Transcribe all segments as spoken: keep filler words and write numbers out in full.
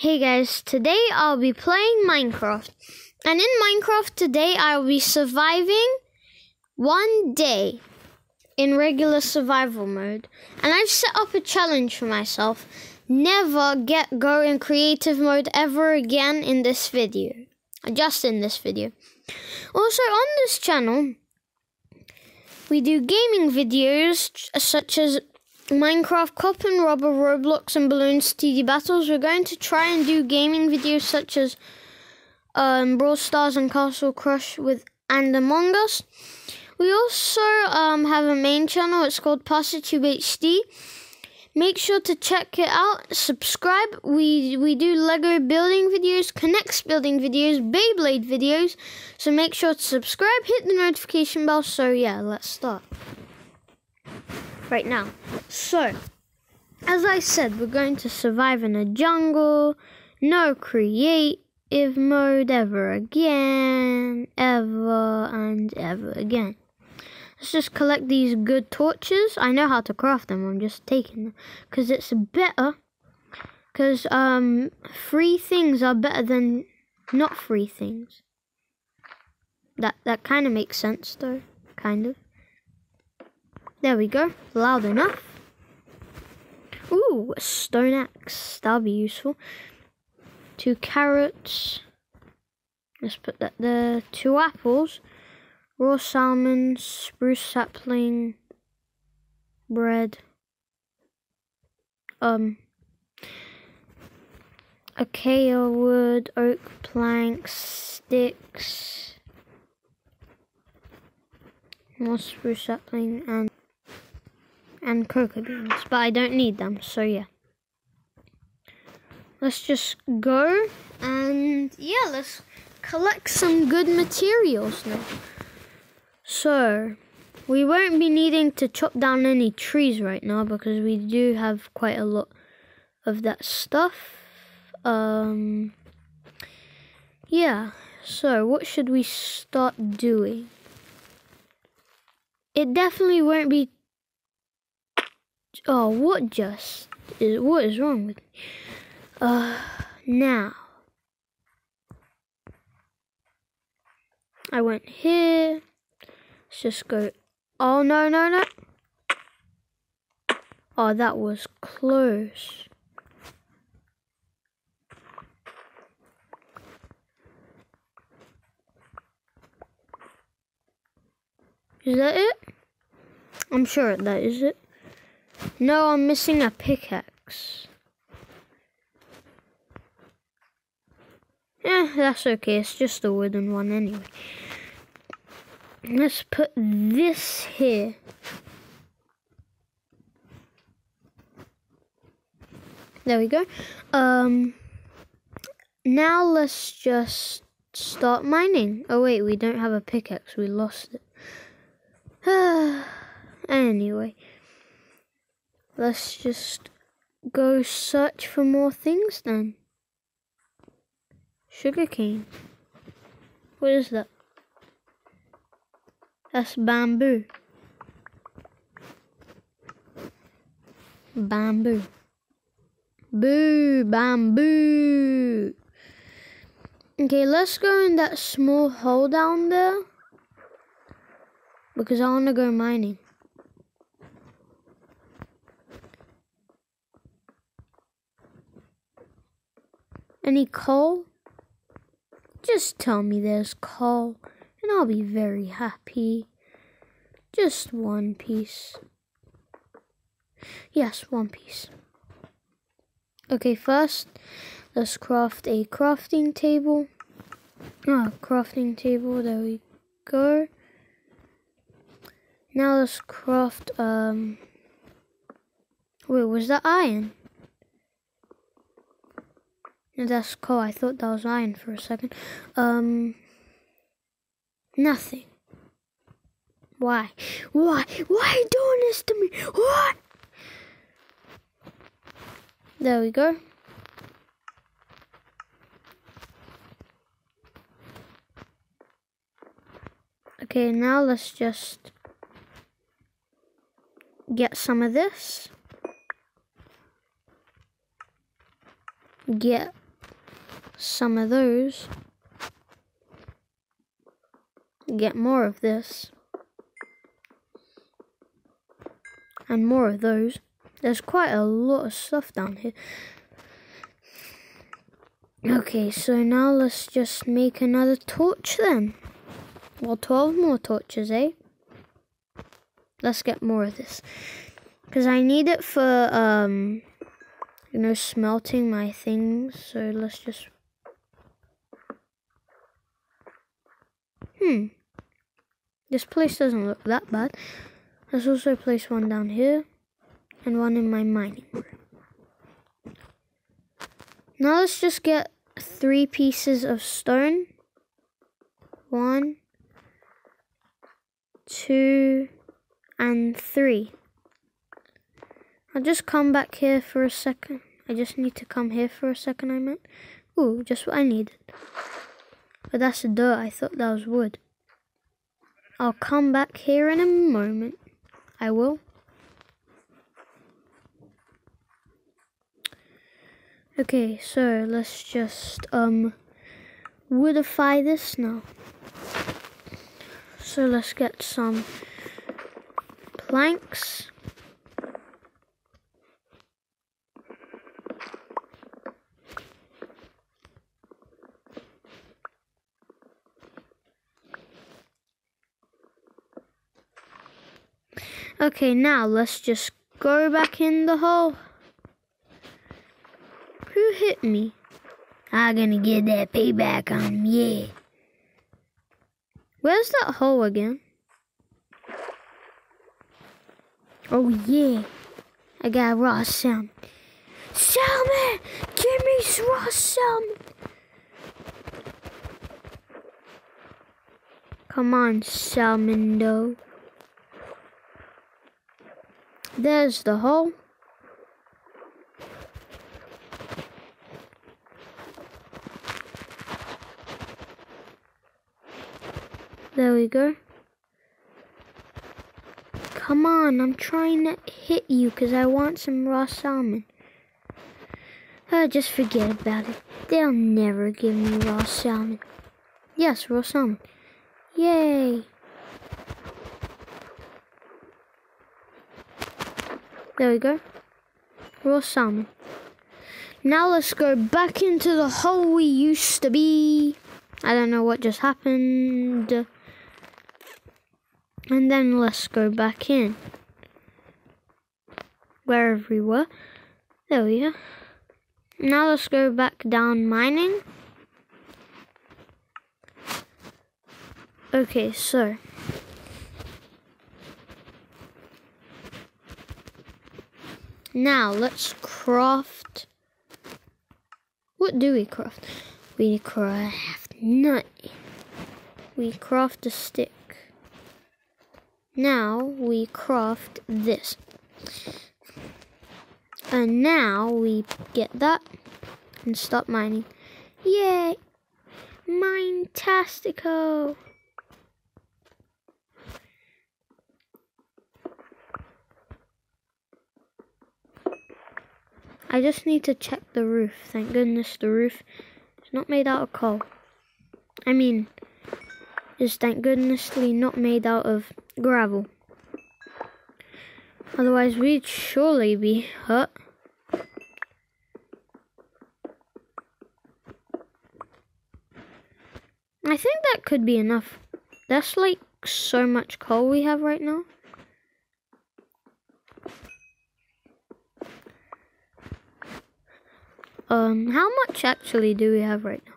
Hey guys, today I'll be playing Minecraft. And in Minecraft today I'll be surviving one day in regular survival mode. And I've set up a challenge for myself. Never get go in creative mode ever again in this video. Just in this video. Also on this channel, we do gaming videos such as Minecraft, CopNRobber, Roblox, and Bloons T D Battles. We're going to try and do gaming videos such as um, Brawl Stars and Castle Crush with and Among Us. We also um, have a main channel. It's called Parsatube H D. Make sure to check it out. Subscribe. We we do Lego building videos, Connects building videos, Beyblade videos. So make sure to subscribe. Hit the notification bell. So yeah, let's start right now. So, as I said, we're going to survive in a jungle. No creative mode ever again. Ever and ever again. Let's just collect these good torches. I know how to craft them. I'm just taking them. Because it's better. Because um, free things are better than not free things. That, that kind of makes sense though. Kind of. There we go. Loud enough. Ooh, a stone axe. That'll be useful. Two carrots. Let's put that there. Two apples. Raw salmon. Spruce sapling. Bread. Um. Acacia wood. Oak planks. Sticks. More spruce sapling and and cocoa beans, but I don't need them, so yeah. Let's just go, and yeah, let's collect some good materials now. So, we won't be needing to chop down any trees right now, because we do have quite a lot of that stuff. Um, yeah, so what should we start doing? It definitely won't be... Oh, what just is what is wrong with me? Uh, now I went here. Let's just go. Oh no no no! Oh, that was close. Is that it? I'm sure that is it. No, I'm missing a pickaxe. Eh, that's okay. It's just a wooden one anyway. Let's put this here. There we go. Um, now let's just start mining. Oh wait, we don't have a pickaxe. We lost it. Anyway. Let's just go search for more things then. Sugarcane. What is that? That's bamboo. Bamboo. Boo, bamboo. Okay, let's go in that small hole down there. Because I want to go mining. Any coal? Just tell me there's coal, and I'll be very happy. Just one piece. Yes, one piece. Okay, first, let's craft a crafting table. Ah, crafting table, there we go. Now let's craft, um... wait, was that iron? That's coal. I thought that was iron for a second. Um, nothing. Why? Why? Why are you doing this to me? What? There we go. Okay, now let's just get some of this. Get some of those. Get more of this. And more of those. There's quite a lot of stuff down here. Okay, so now let's just make another torch then. Well, twelve more torches, eh? Let's get more of this. Because I need it for, um, you know, smelting my things. So let's just... Hmm. This place doesn't look that bad. Let's also place one down here. And one in my mining room. Now let's just get three pieces of stone. One, two, and three. I'll just come back here for a second. I just need to come here for a second, I meant. Ooh, just what I needed. But that's dirt. I thought that was wood. I'll come back here in a moment. I will. Okay, so let's just um woodify this now. So let's get some planks. Okay, now let's just go back in the hole. Who hit me? I'm gonna get that payback on him, yeah. Where's that hole again? Oh yeah, I got raw salmon. Salmon! Give me raw salmon! Come on, salmon dough. There's the hole. There we go. Come on, I'm trying to hit you because I want some raw salmon. Oh, just forget about it. They'll never give me raw salmon. Yes, raw salmon. Yay. There we go. Raw salmon. Now let's go back into the hole we used to be. I don't know what just happened. And then let's go back in. Wherever we were. There we are. Now let's go back down mining. Okay, so. Now let's craft. What do we craft? We craft nothing. We craft a stick. Now we craft this. And now we get that and stop mining. Yay! Mine-tastico! I just need to check the roof. Thank goodness the roof is not made out of coal. I mean, is thank goodnessly not made out of gravel. Otherwise we'd surely be hurt. I think that could be enough. That's like so much coal we have right now. Um, how much actually do we have right now?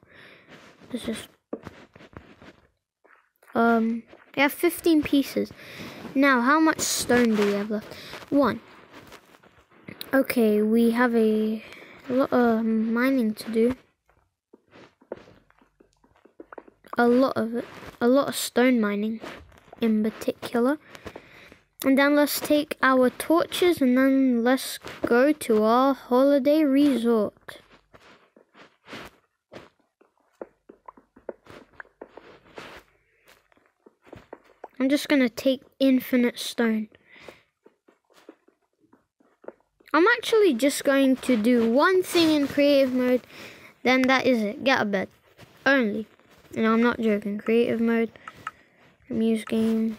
This is Um, we have fifteen pieces. Now, how much stone do we have left? One. Okay, we have a lot of mining to do. A lot of it. A lot of stone mining, in particular. And then let's take our torches, and then let's go to our holiday resort. I'm just going to take infinite stone. I'm actually just going to do one thing in creative mode then that is it. Get a bed. Only. And I'm not joking. Creative mode. Amuse game.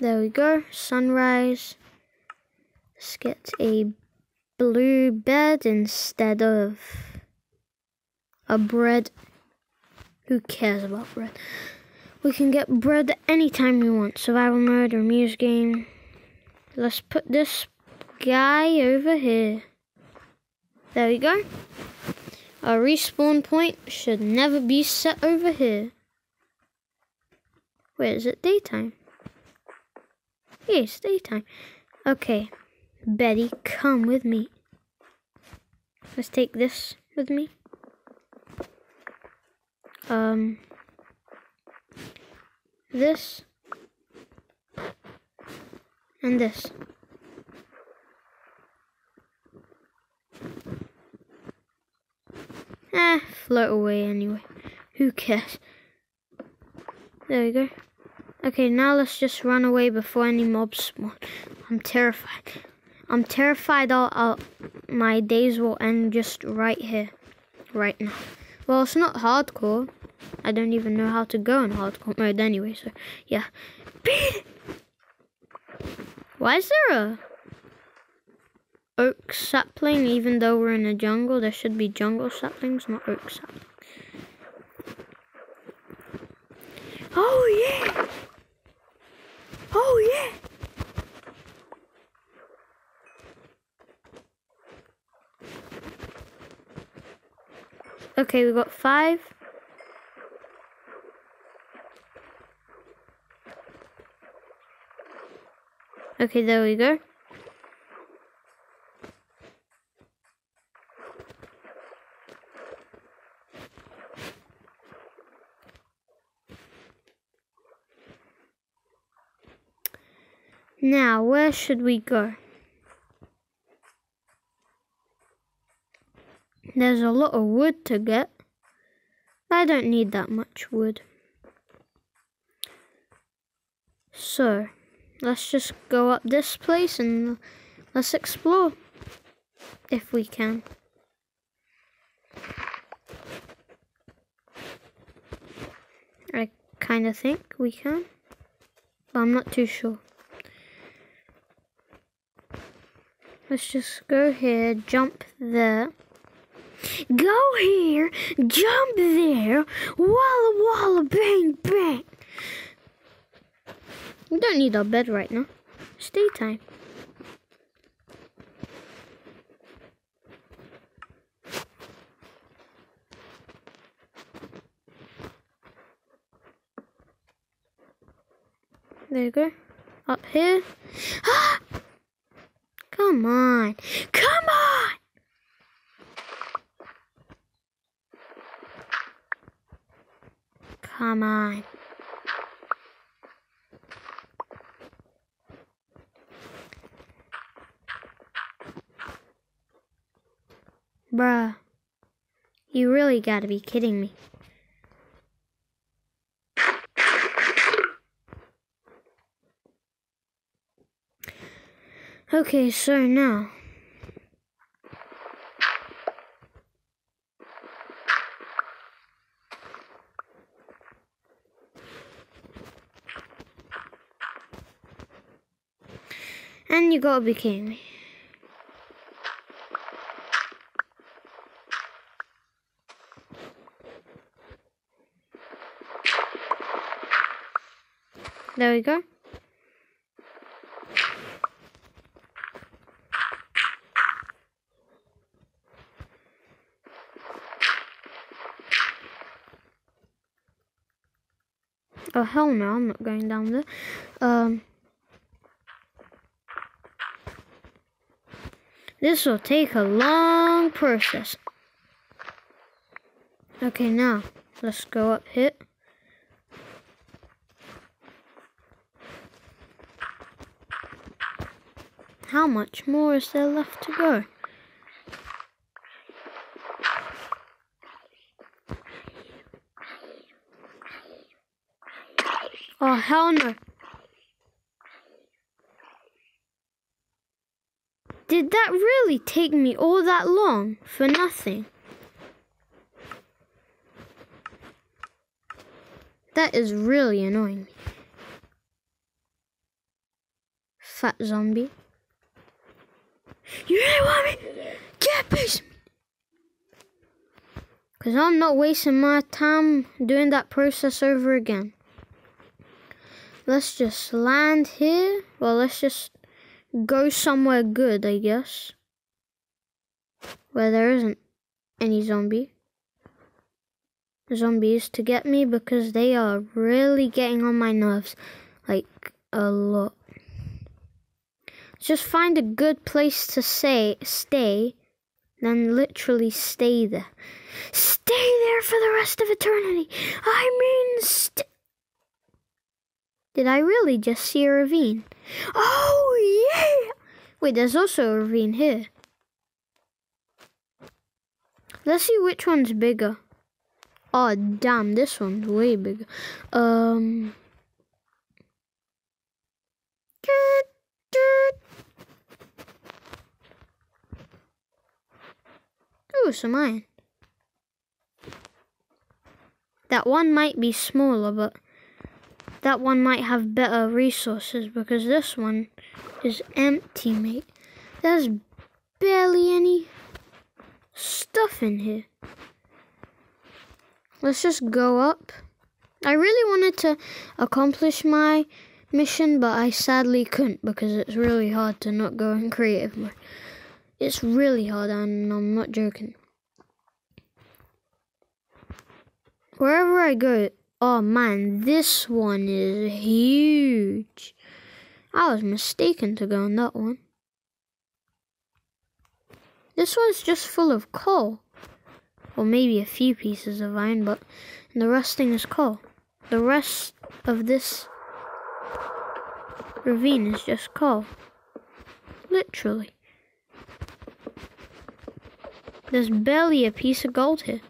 There we go. Sunrise. Let's get a blue bed instead of a bread. Who cares about bread? We can get bread anytime we want. Survival mode, amuse game. Let's put this guy over here. There we go. Our respawn point should never be set over here. Wait, is it daytime? Yeah, it's daytime. Okay. Betty, come with me. Let's take this with me. Um, this, and this. Eh, float away anyway. Who cares? There we go. Okay, now let's just run away before any mobs spawn. I'm terrified. I'm terrified I'll, I'll, my days will end just right here, right now. Well, it's not hardcore. I don't even know how to go in hardcore mode anyway, so yeah. Why is there a oak sapling? Even though we're in a jungle, there should be jungle saplings, not oak saplings. Oh yeah! Oh yeah! Okay, we got five. Okay, there we go. Now, where should we go? There's a lot of wood to get. I don't need that much wood. So, let's just go up this place and let's explore. If we can. I kind of think we can. But I'm not too sure. Let's just go here, jump there. Go here, jump there, walla walla bang bang. We don't need our bed right now. It's daytime. There you go. Up here. Ah! Come on. Come on! Come on. Bruh. You really gotta be kidding me. Okay, so now. You gotta be kidding me. There we go. Oh hell no, I'm not going down there. Um This will take a long process. Okay, now, let's go up here. How much more is there left to go? Oh, hell no. Did that really take me all that long for nothing? That is really annoying me. Fat zombie. You really want me? Get a piece of me! Because I'm not wasting my time doing that process over again. Let's just land here. Well, let's just go somewhere good, I guess. Where there isn't any zombie. Zombies to get me because they are really getting on my nerves. Like, a lot. Just find a good place to say, stay, then literally stay there. Stay there for the rest of eternity. I mean, st- Did I really just see a ravine? Oh, yeah! Wait, there's also a ravine here. Let's see which one's bigger. Oh, damn, this one's way bigger. Um... Ooh, some iron. That one might be smaller, but that one might have better resources because this one is empty, mate. There's barely any stuff in here. Let's just go up. I really wanted to accomplish my mission, but I sadly couldn't because it's really hard to not go in creative mode. It's really hard, and I'm not joking. Wherever I go, oh man, this one is huge. I was mistaken to go on that one. This one's just full of coal. Or maybe a few pieces of iron, but the rest thing is coal. The rest of this ravine is just coal. Literally. There's barely a piece of gold here.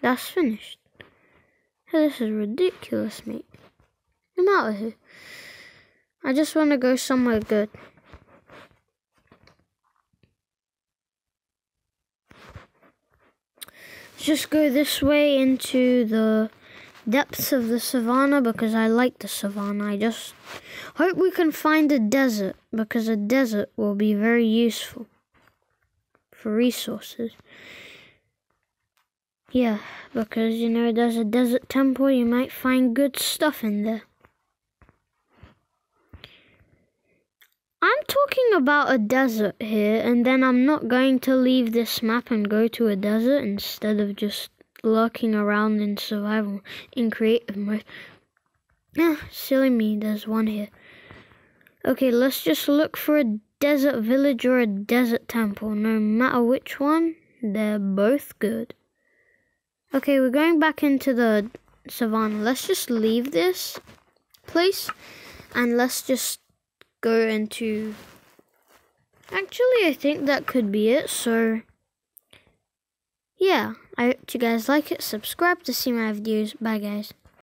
That's finished. This is ridiculous, mate. I'm out of here. I just want to go somewhere good. Just go this way into the depths of the savannah because I like the savannah. I just hope we can find a desert because a desert will be very useful. For resources. Yeah, because, you know, there's a desert temple, you might find good stuff in there. I'm talking about a desert here, and then I'm not going to leave this map and go to a desert instead of just lurking around in survival, in creative mode. Ah, silly me, there's one here. Okay, let's just look for a desert village or a desert temple. No matter which one, they're both good. Okay, we're going back into the savannah. Let's just leave this place and let's just go into... Actually, I think that could be it, so... Yeah, I hope you guys like it. Subscribe to see my videos. Bye, guys.